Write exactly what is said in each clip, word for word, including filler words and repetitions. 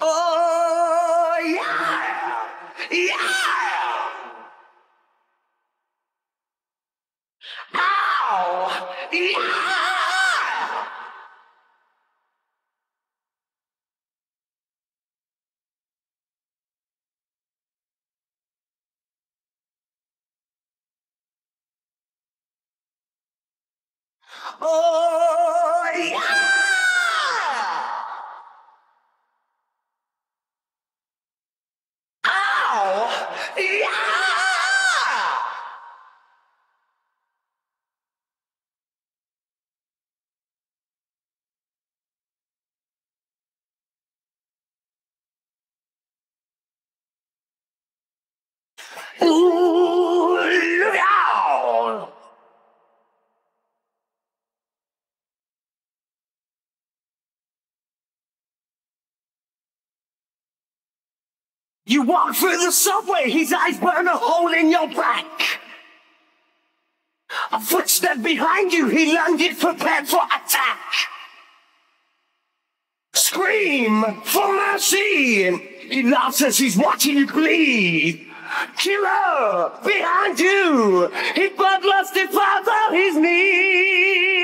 Oh, yeah! Yeah! Ow! Yeah! Oh, yeah! Ow! Yeah! Ooh, yeah! You walk through the subway, his eyes burn a hole in your back. A footstep behind you, he lunged prepared for attack. Scream for mercy, he laughs as he's watching you bleed. Killer behind you, he bloodlusted falls on his knee.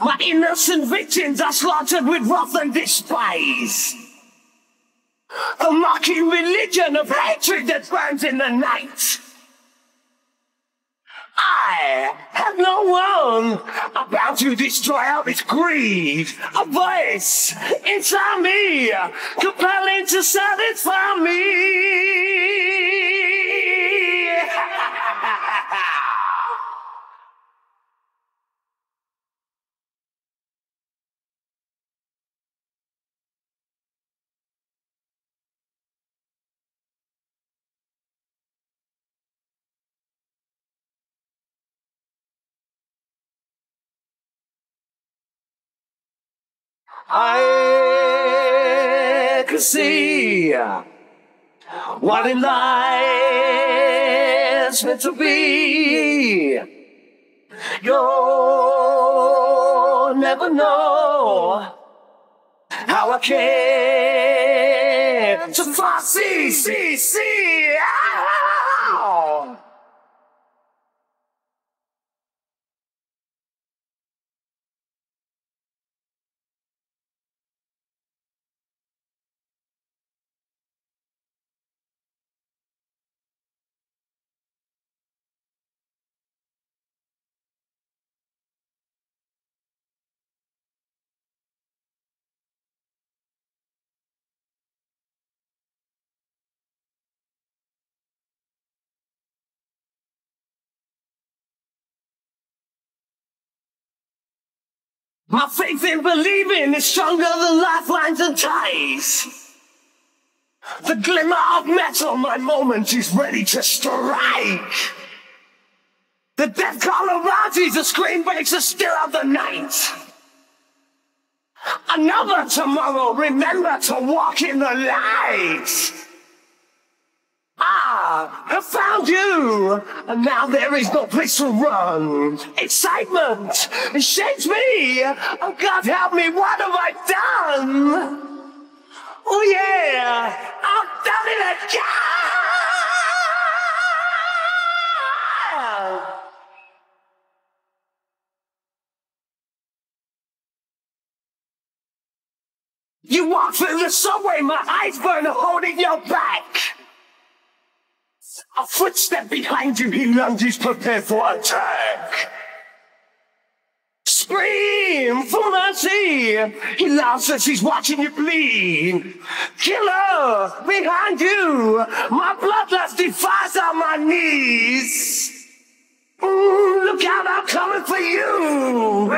My innocent victims are slaughtered with wrath and despise. A mocking religion of hatred that burns in the night. I have known one about to destroy all its greed. A voice inside me, compelling to satisfy me. I could see what in life's meant to be. You'll never know how I came to foresee, see, see. Ow. My faith in believing is stronger than lifelines and ties. The glimmer of metal, my moment is ready to strike. The death call arouses, the scream breaks the still of the night. Another tomorrow, remember to walk in the light. Ah, I found you, and now there is no place to run. Excitement, it shakes me. Oh, God help me, what have I done? Oh, yeah, I've done it again. You walk through the subway, my eyes burn a hole in your back. A footstep behind you, he lunges prepared for attack. Scream for mercy, he laughs as he's watching you bleed. Killer behind you, my bloodlust defies on my knees. Ooh, look out, I'm coming for you.